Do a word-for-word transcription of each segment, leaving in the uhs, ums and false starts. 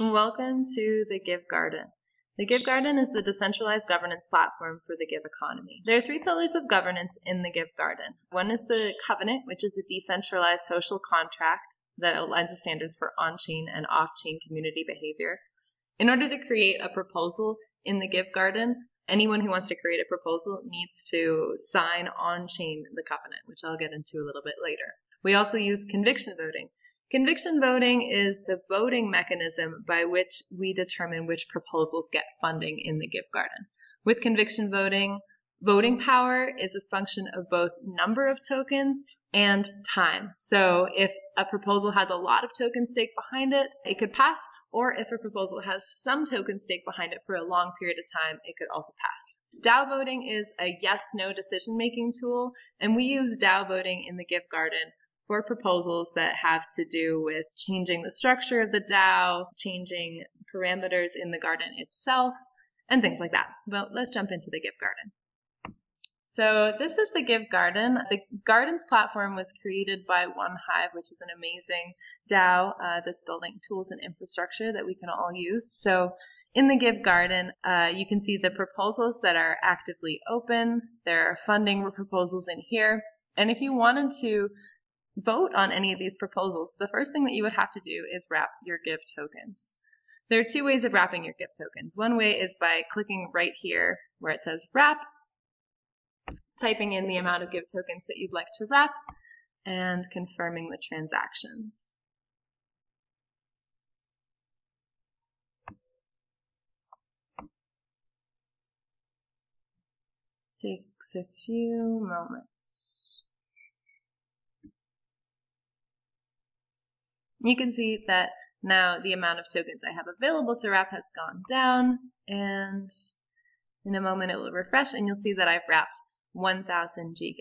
Welcome to the Give Garden. The Give Garden is the decentralized governance platform for the Give Economy. There are three pillars of governance in the Give Garden. One is the Covenant, which is a decentralized social contract that outlines the standards for on-chain and off-chain community behavior. In order to create a proposal in the Give Garden, anyone who wants to create a proposal needs to sign on-chain the Covenant, which I'll get into a little bit later. We also use conviction voting. Conviction voting is the voting mechanism by which we determine which proposals get funding in the Give Garden. With conviction voting, voting power is a function of both number of tokens and time. So if a proposal has a lot of token stake behind it, it could pass, or if a proposal has some token stake behind it for a long period of time, it could also pass. DAO voting is a yes-no decision-making tool, and we use DAO voting in the Give Garden for proposals that have to do with changing the structure of the DAO, changing parameters in the garden itself, and things like that. But let's jump into the Give Garden. So this is the Give Garden. The Garden's platform was created by OneHive, which is an amazing DAO uh, that's building tools and infrastructure that we can all use. So in the Give Garden, uh, you can see the proposals that are actively open. There are funding proposals in here. And if you wanted to vote on any of these proposals, the first thing that you would have to do is wrap your Give tokens. There are two ways of wrapping your Give tokens. One way is by clicking right here where it says wrap, typing in the amount of Give tokens that you'd like to wrap, and confirming the transactions. Takes a few moments. You can see that now the amount of tokens I have available to wrap has gone down, and in a moment it will refresh and you'll see that I've wrapped one thousand GIV.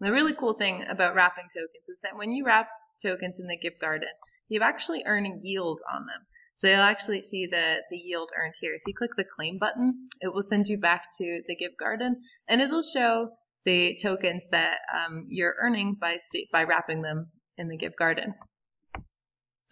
The really cool thing about wrapping tokens is that when you wrap tokens in the Give Garden, you actually earn a yield on them. So you'll actually see the, the yield earned here. If you click the claim button, it will send you back to the Give Garden and it'll show the tokens that um, you're earning by, by wrapping them in the Give Garden.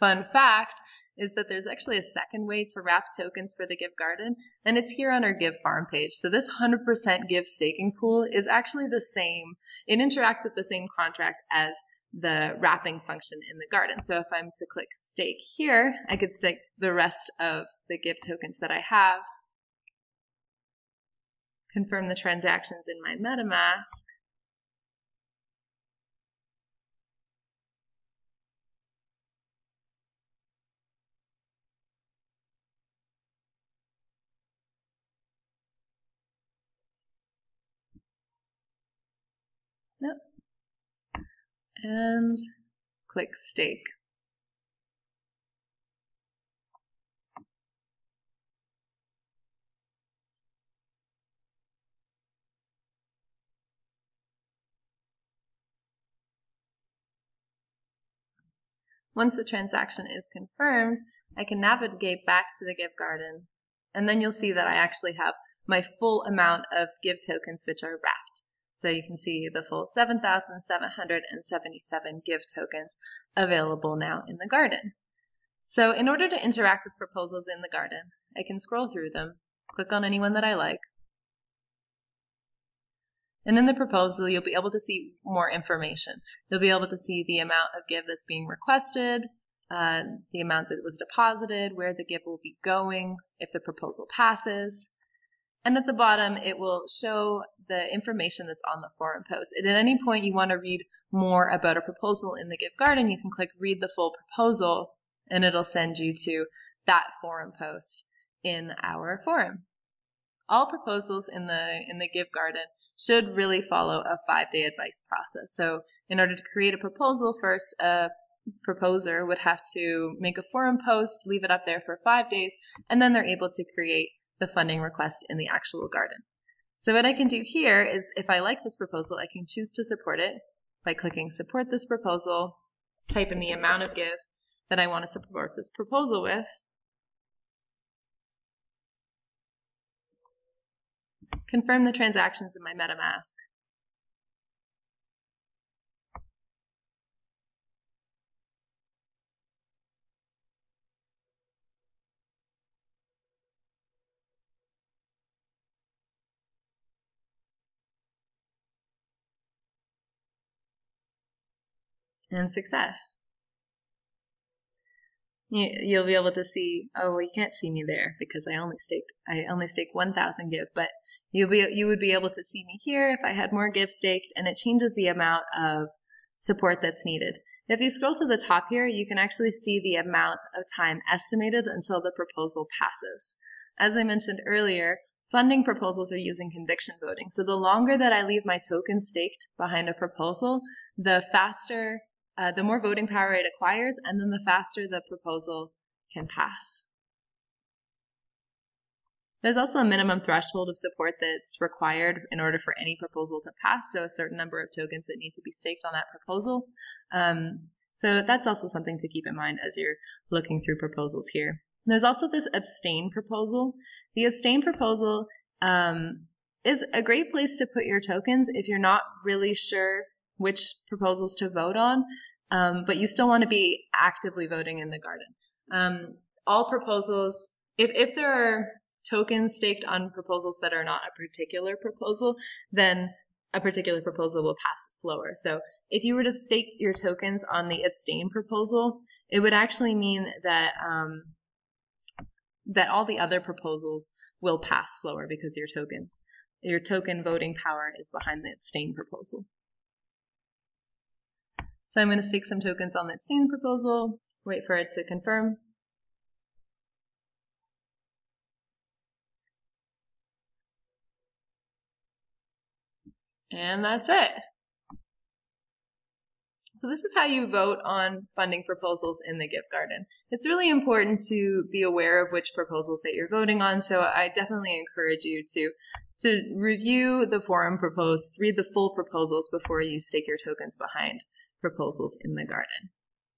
Fun fact is that there's actually a second way to wrap tokens for the Give Garden, and it's here on our Give Farm page. So this one hundred percent Give staking pool is actually the same. It interacts with the same contract as the wrapping function in the garden. So if I'm to click stake here, I could stake the rest of the Give tokens that I have, confirm the transactions in my MetaMask, Nope. and click stake. Once the transaction is confirmed, I can navigate back to the Give Garden, and then you'll see that I actually have my full amount of Give tokens which are wrapped. So you can see the full seven thousand seven hundred seventy-seven Give tokens available now in the garden. So in order to interact with proposals in the garden, I can scroll through them, click on any one that I like, and in the proposal you'll be able to see more information. You'll be able to see the amount of Give that's being requested, uh, the amount that was deposited, where the Give will be going if the proposal passes. And at the bottom, it will show the information that's on the forum post. And at any point you want to read more about a proposal in the Give Garden, you can click read the full proposal, and it'll send you to that forum post in our forum. All proposals in the, in the Give Garden should really follow a five-day advice process. So in order to create a proposal, first a proposer would have to make a forum post, leave it up there for five days, and then they're able to create the funding request in the actual garden. So what I can do here is if I like this proposal, I can choose to support it by clicking support this proposal, type in the amount of Give that I want to support this proposal with, confirm the transactions in my MetaMask, and success. You, you'll be able to see, oh, well, you can't see me there because I only staked, I only stake one thousand Give, but you'll be, you would be able to see me here if I had more Give staked, and it changes the amount of support that's needed. If you scroll to the top here, you can actually see the amount of time estimated until the proposal passes. As I mentioned earlier, funding proposals are using conviction voting. So the longer that I leave my token staked behind a proposal, the faster, uh, the more voting power it acquires, and then the faster the proposal can pass. There's also a minimum threshold of support that's required in order for any proposal to pass, so a certain number of tokens that need to be staked on that proposal. Um, so that's also something to keep in mind as you're looking through proposals here. There's also this abstain proposal. The abstain proposal um, is a great place to put your tokens if you're not really sure which proposals to vote on, um, but you still want to be actively voting in the garden. Um, all proposals, if, if there are tokens staked on proposals that are not a particular proposal, then a particular proposal will pass slower. So if you were to stake your tokens on the abstain proposal, it would actually mean that um, that all the other proposals will pass slower because your tokens, your token voting power is behind the abstain proposal. So I'm going to stake some tokens on the abstain proposal, wait for it to confirm. And that's it. So this is how you vote on funding proposals in the Give Garden. It's really important to be aware of which proposals that you're voting on, so I definitely encourage you to, to review the forum proposed, read the full proposals before you stake your tokens behind proposals in the garden.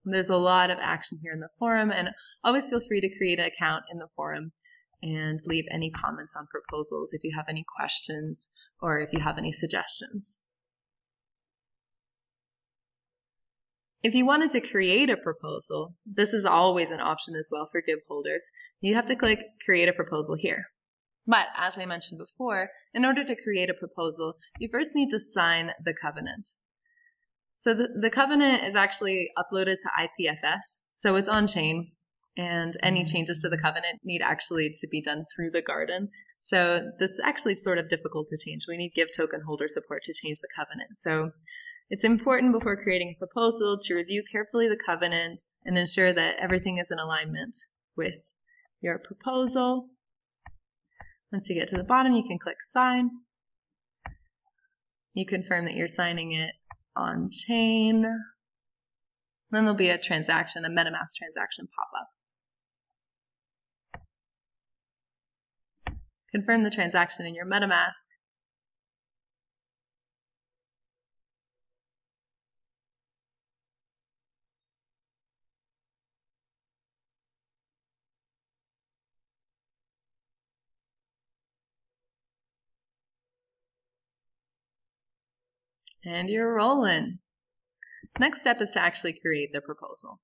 And there's a lot of action here in the forum, and always feel free to create an account in the forum and leave any comments on proposals if you have any questions or if you have any suggestions. If you wanted to create a proposal, this is always an option as well for Give holders. You have to click Create a Proposal here. But as I mentioned before, in order to create a proposal, you first need to sign the covenant. So the, the covenant is actually uploaded to I P F S, so it's on chain, and any changes to the covenant need actually to be done through the garden. So that's actually sort of difficult to change. We need Give token holder support to change the covenant. So it's important before creating a proposal to review carefully the covenant and ensure that everything is in alignment with your proposal. Once you get to the bottom, you can click sign. You confirm that you're signing it on chain. Then there'll be a transaction, a MetaMask transaction pop up. Confirm the transaction in your MetaMask. And you're rolling. Next step is to actually create the proposal.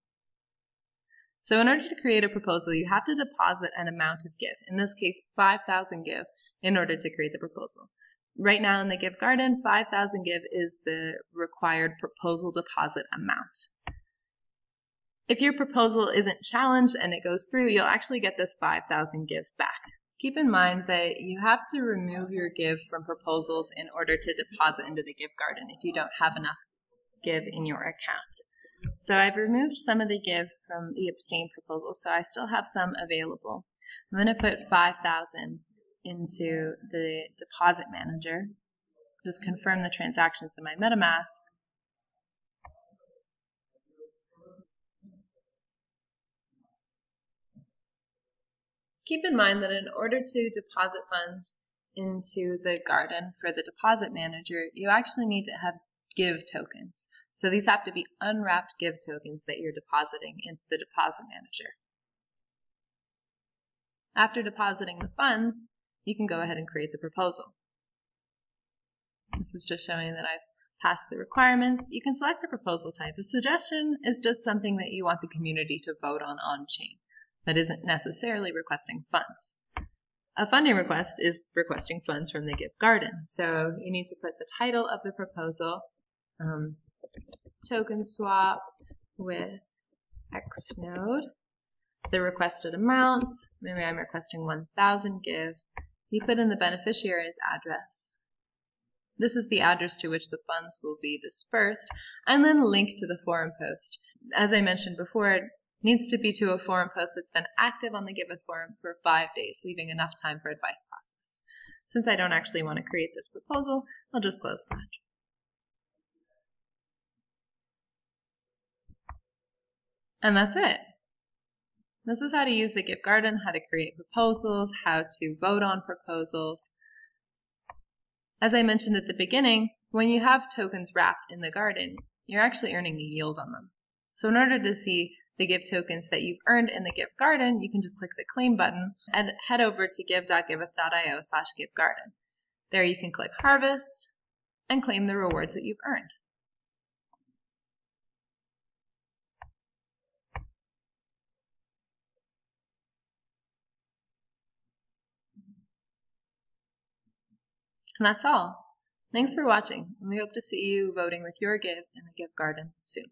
So in order to create a proposal, you have to deposit an amount of Give, in this case five thousand Give, in order to create the proposal. Right now in the Give Garden, five thousand Give is the required proposal deposit amount. If your proposal isn't challenged and it goes through, you'll actually get this five thousand Give back. Keep in mind that you have to remove your Give from proposals in order to deposit into the Give Garden if you don't have enough Give in your account. So I've removed some of the Give from the abstain proposal, so I still have some available. I'm going to put five thousand into the deposit manager. Just confirm the transactions in my MetaMask. Keep in mind that in order to deposit funds into the garden for the deposit manager, you actually need to have Give tokens. So these have to be unwrapped Give tokens that you're depositing into the deposit manager. After depositing the funds, you can go ahead and create the proposal. This is just showing that I've passed the requirements. You can select the proposal type. A suggestion is just something that you want the community to vote on on-chain. That isn't necessarily requesting funds. A funding request is requesting funds from the Give Garden. So you need to put the title of the proposal. Um, token swap with X node, the requested amount, maybe I'm requesting one thousand give. You put in the beneficiary's address. This is the address to which the funds will be dispersed, and then linked to the forum post. As I mentioned before, it needs to be to a forum post that's been active on the Giveth forum for five days, leaving enough time for advice process. Since I don't actually want to create this proposal, I'll just close that. And that's it. This is how to use the Give Garden, how to create proposals, how to vote on proposals. As I mentioned at the beginning, when you have tokens wrapped in the garden, you're actually earning a yield on them. So in order to see the Give tokens that you've earned in the Give Garden, you can just click the claim button and head over to give.giveth.io slash Give Garden. There you can click harvest and claim the rewards that you've earned. And that's all. Thanks for watching, and we hope to see you voting with your Give in the Give Garden soon.